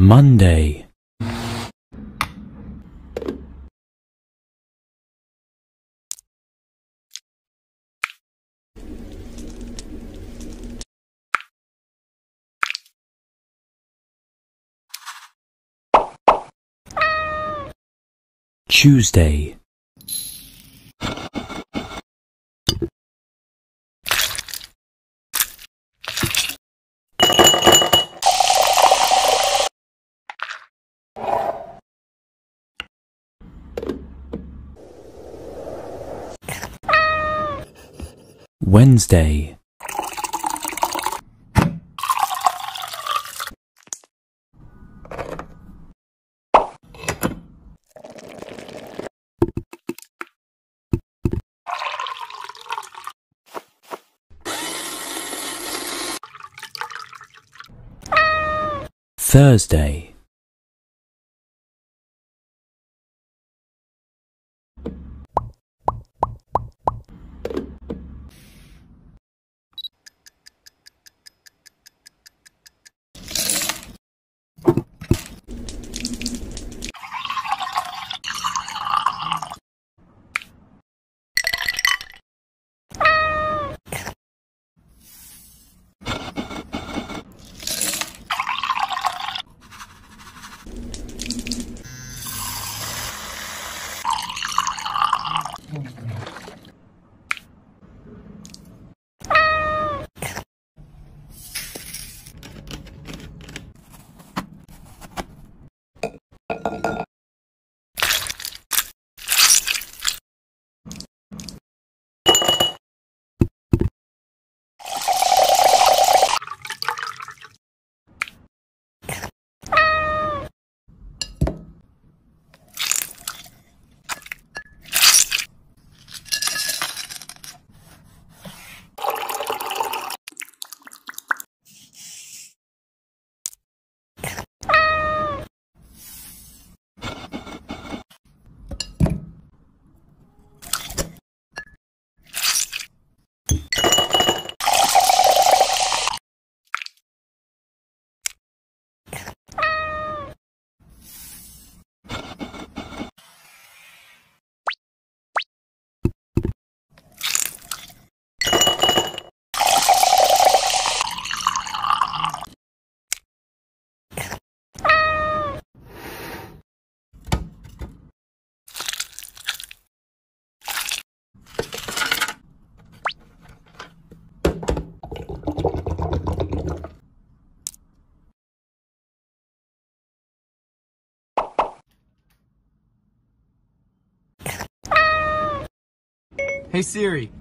Monday. Tuesday. Wednesday. Thursday. Hey Siri,